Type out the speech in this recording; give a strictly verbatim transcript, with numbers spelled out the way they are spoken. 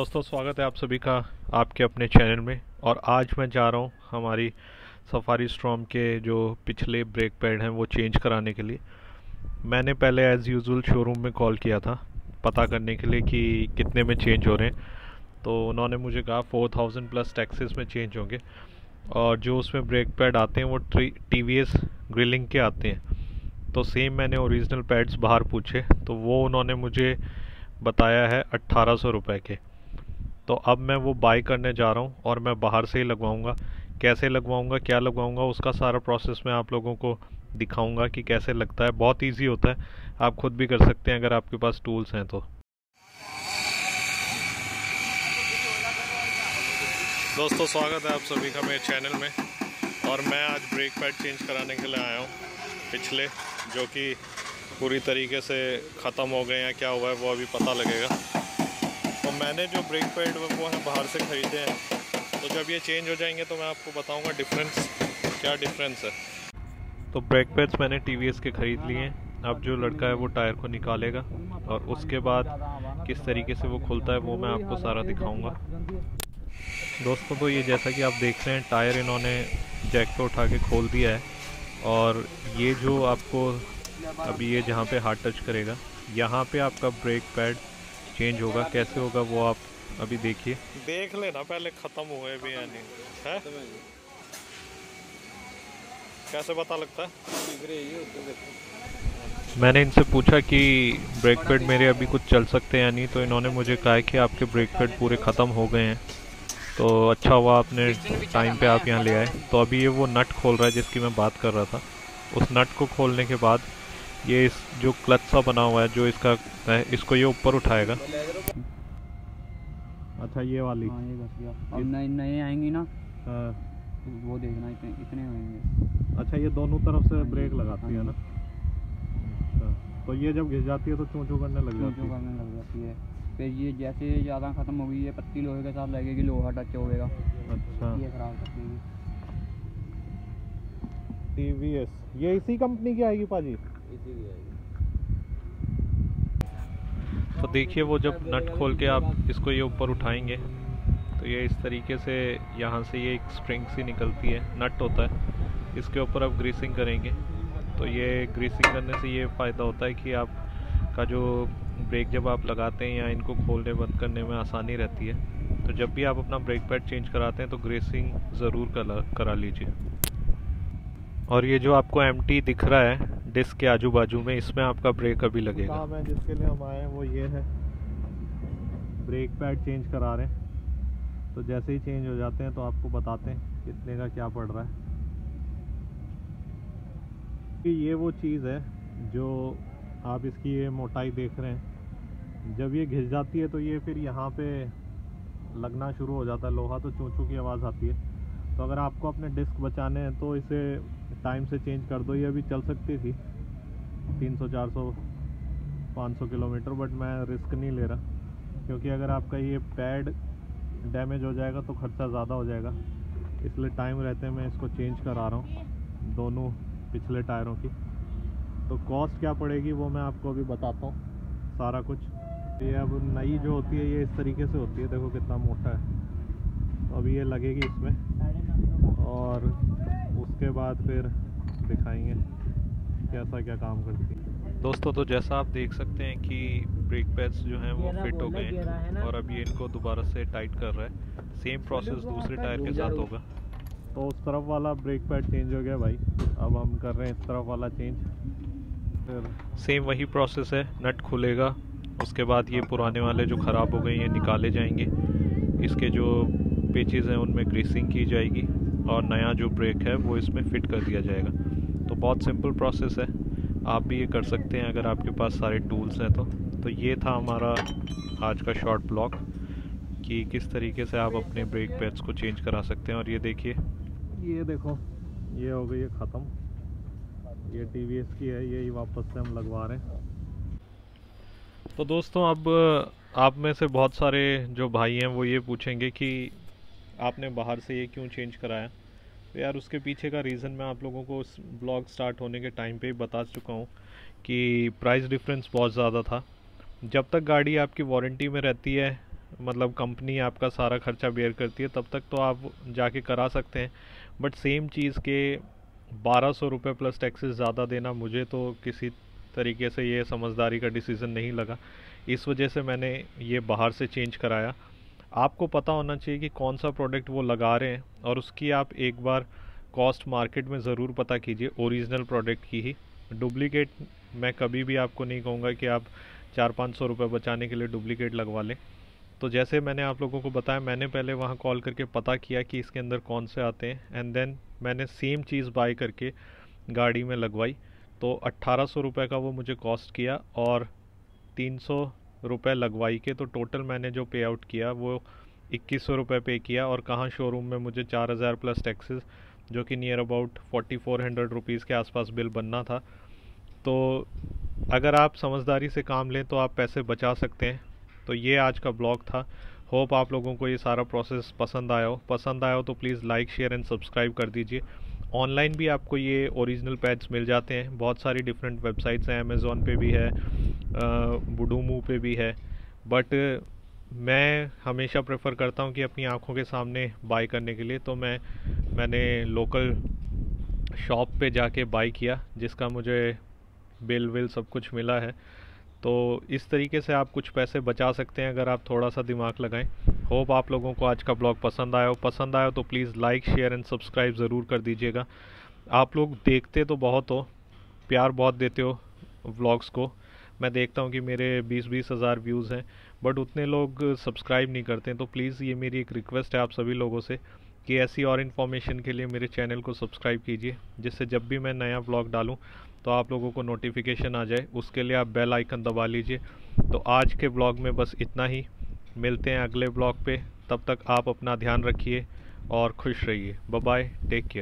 दोस्तों स्वागत है आप सभी का आपके अपने चैनल में। और आज मैं जा रहा हूँ हमारी सफारी स्टॉर्म के जो पिछले ब्रेक पैड हैं वो चेंज कराने के लिए। मैंने पहले एज़ यूजुअल शोरूम में कॉल किया था पता करने के लिए कि कितने में चेंज हो रहे हैं, तो उन्होंने मुझे कहा फोर थाउजेंड प्लस टैक्सेस में चेंज होंगे। और जो उसमें ब्रेक पैड आते हैं वो टीवीएस ग्रिलिंग के आते हैं, तो सेम मैंने ओरिजिनल पैड्स बाहर पूछे तो वो उन्होंने मुझे बताया है अट्ठारह सौ रुपये के। तो अब मैं वो बाई करने जा रहा हूँ और मैं बाहर से ही लगवाऊँगा। कैसे लगवाऊँगा, क्या लगवाऊँगा, उसका सारा प्रोसेस मैं आप लोगों को दिखाऊँगा कि कैसे लगता है। बहुत ईजी होता है, आप खुद भी कर सकते हैं अगर आपके पास टूल्स हैं तो। दोस्तों स्वागत है आप सभी का मेरे चैनल में। और मैं आज ब्रेक पैड चेंज कराने के लिए आया हूँ, पिछले जो कि पूरी तरीके से ख़त्म हो गए हैं, क्या हुआ है वो अभी पता लगेगा। तो मैंने जो ब्रेक पैड वो है बाहर से ख़रीदे हैं, तो जब ये चेंज हो जाएंगे तो मैं आपको बताऊंगा डिफरेंस, क्या डिफरेंस है। तो ब्रेक पैड्स मैंने टीवीएस के ख़रीद लिए हैं। अब जो लड़का है वो टायर को निकालेगा और उसके बाद किस तरीके से वो खुलता है वो मैं आपको सारा दिखाऊँगा। दोस्तों तो ये जैसा कि आप देख रहे हैं टायर इन्होंने जैक को उठा के खोल दिया है। और ये जो आपको अभी ये जहाँ पे हाथ टच करेगा यहाँ पे आपका ब्रेक पैड चेंज होगा। कैसे होगा वो आप अभी देखिए, देख लेना पहले ख़त्म हुए भी या नहीं है। कैसे पता लगता है, मैंने इनसे पूछा कि ब्रेक पैड मेरे अभी कुछ चल सकते हैं या नहीं, तो इन्होंने मुझे कहा कि आपके ब्रेक पैड पूरे ख़त्म हो गए हैं। तो अच्छा हुआ आपने टाइम पर आप यहाँ ले आए। तो अभी ये वो नट खोल रहा है जिसकी मैं बात कर रहा था। उस नट को खोलने के बाद ये इस जो क्लच सा बना हुआ है जो इसका है, इसको ये ऊपर उठाएगा। अच्छा ये वाली हाँ, ये अब नए नए आएंगी ना आ, वो देखना इतने इतने आएंगे। अच्छा ये दोनों तरफ से ब्रेक लगाती है ना। अच्छा तो ये जब घिस जाती है तो चूचू करने लग जाती है। चूचू करने लग जाती है फिर ये जैसे ज़्यादा ख़त्म हो गई है पत्ती लोहे के साथ लगेगी, लोहा टच होगा। अच्छा ये खराब करती है टीवीएस, ये इसी कंपनी की आएगी पाजी, इसी की आएगी। तो देखिए वो जब नट खोल के आप इसको ये ऊपर उठाएंगे तो ये इस तरीके से यहाँ से ये एक स्प्रिंग सी निकलती है, नट होता है। इसके ऊपर आप ग्रीसिंग करेंगे तो ये ग्रीसिंग करने से ये फ़ायदा होता है कि आपका जो ब्रेक जब आप लगाते हैं या इनको खोलने बंद करने में आसानी रहती है। तो जब भी आप अपना ब्रेक पैड चेंज कराते हैं तो ग्रीसिंग ज़रूर करा लीजिए। और ये जो आपको एम्प्टी दिख रहा है डिस्क के आजू बाजू में, इसमें आपका ब्रेक अभी लगेगा। काम है जिसके लिए हम आए हैं वो ये है, ब्रेक पैड चेंज करा रहे हैं। तो जैसे ही चेंज हो जाते हैं तो आपको बताते हैं कितने का क्या पड़ रहा है। कि ये वो चीज़ है जो आप इसकी ये मोटाई देख रहे हैं, जब ये घिस जाती है तो ये फिर यहाँ पे लगना शुरू हो जाता है लोहा, तो चूचू की आवाज़ आती है। तो अगर आपको अपने डिस्क बचाने हैं तो इसे टाइम से चेंज कर दो। ये अभी चल सकती थी तीन सौ चार सौ पाँच सौ किलोमीटर, बट मैं रिस्क नहीं ले रहा क्योंकि अगर आपका ये पैड डैमेज हो जाएगा तो खर्चा ज़्यादा हो जाएगा। इसलिए टाइम रहते मैं इसको चेंज करा रहा हूँ दोनों पिछले टायरों की। तो कॉस्ट क्या पड़ेगी वो मैं आपको अभी बताता हूँ सारा कुछ। ये अब नई जो होती है ये इस तरीके से होती है, देखो कितना मोटा है। तो अभी ये लगेगी इसमें और उसके बाद फिर दिखाएंगे कैसा क्या काम करती है। दोस्तों तो जैसा आप देख सकते हैं कि ब्रेक पैड्स जो हैं वो फिट हो गए हैं और अब ये इनको दोबारा से टाइट कर रहा है। सेम प्रोसेस दूसरे टायर के साथ होगा। तो उस तरफ वाला ब्रेक पैड चेंज हो गया भाई, अब हम कर रहे हैं इस तरफ वाला चेंज। फिर सेम वही प्रोसेस है, नट खुलेगा, उसके बाद ये पुराने वाले जो ख़राब हो गए ये निकाले जाएंगे, इसके जो पेचेज़ हैं उनमें ग्रीसिंग की जाएगी और नया जो ब्रेक है वो इसमें फिट कर दिया जाएगा। तो बहुत सिंपल प्रोसेस है, आप भी ये कर सकते हैं अगर आपके पास सारे टूल्स हैं तो। तो ये था हमारा आज का शॉर्ट ब्लॉग कि किस तरीके से आप अपने ब्रेक पैड्स को चेंज करा सकते हैं। और ये देखिए, ये देखो ये हो गई है ख़त्म, ये टीवीएस की है, यही वापस से हम लगवा रहे हैं। तो दोस्तों अब आप में से बहुत सारे जो भाई हैं वो ये पूछेंगे कि आपने बाहर से ये क्यों चेंज कराया। तो यार उसके पीछे का रीज़न मैं आप लोगों को उस ब्लॉग स्टार्ट होने के टाइम पे ही बता चुका हूँ कि प्राइस डिफरेंस बहुत ज़्यादा था। जब तक गाड़ी आपकी वारंटी में रहती है मतलब कंपनी आपका सारा खर्चा बेयर करती है, तब तक तो आप जाके करा सकते हैं। बट सेम चीज़ के बारह सौ रुपये प्लस टैक्सेस ज़्यादा देना मुझे तो किसी तरीके से ये समझदारी का डिसीज़न नहीं लगा। इस वजह से मैंने ये बाहर से चेंज कराया। आपको पता होना चाहिए कि कौन सा प्रोडक्ट वो लगा रहे हैं और उसकी आप एक बार कॉस्ट मार्केट में ज़रूर पता कीजिए, ओरिजिनल प्रोडक्ट की ही। डुप्लीकेट मैं कभी भी आपको नहीं कहूँगा कि आप चार पाँच सौ रुपये बचाने के लिए डुप्लीकेट लगवा लें। तो जैसे मैंने आप लोगों को बताया, मैंने पहले वहाँ कॉल करके पता किया कि इसके अंदर कौन से आते हैं, एंड देन मैंने सेम चीज़ बाय करके गाड़ी में लगवाई। तो अट्ठारह सौ रुपये का वो मुझे कॉस्ट किया और तीन सौ रुपये लगवाई के, तो टोटल मैंने जो पे आउट किया वो इक्कीस सौ रुपये पे किया। और कहाँ शोरूम में मुझे चार हज़ार प्लस टैक्सेस, जो कि near about forty four hundred rupees के आसपास बिल बनना था। तो अगर आप समझदारी से काम लें तो आप पैसे बचा सकते हैं। तो ये आज का ब्लॉग था। होप आप लोगों को ये सारा प्रोसेस पसंद आया हो। पसंद आया हो तो please like, share and subscribe कर दीजिए। ऑनलाइन भी आपको ये ओरिजिनल पैड्स मिल जाते हैं, बहुत सारी डिफरेंट वेबसाइट्स हैं, अमेज़ोन पे भी है, बुडूमू पे भी है। बट मैं हमेशा प्रेफर करता हूँ कि अपनी आँखों के सामने बाय करने के लिए, तो मैं मैंने लोकल शॉप पे जाके बाय किया, जिसका मुझे बिल विल सब कुछ मिला है। तो इस तरीके से आप कुछ पैसे बचा सकते हैं अगर आप थोड़ा सा दिमाग लगाएं। होप आप लोगों को आज का ब्लॉग पसंद आया हो। पसंद आया हो तो please like, share and subscribe ज़रूर कर दीजिएगा। आप लोग देखते तो बहुत हो, प्यार बहुत देते हो व्लॉग्स को। मैं देखता हूँ कि मेरे बीस बीस हज़ार व्यूज़ हैं, बट उतने लोग सब्सक्राइब नहीं करते। तो प्लीज़ ये मेरी एक रिक्वेस्ट है आप सभी लोगों से कि ऐसी और इन्फॉर्मेशन के लिए मेरे चैनल को सब्सक्राइब कीजिए, जिससे जब भी मैं नया व्लॉग डालूँ तो आप लोगों को नोटिफिकेशन आ जाए। उसके लिए आप बेल आइकन दबा लीजिए। तो आज के ब्लॉग में बस इतना ही, मिलते हैं अगले ब्लॉग पे। तब तक आप अपना ध्यान रखिए और खुश रहिए। Bye bye, take care.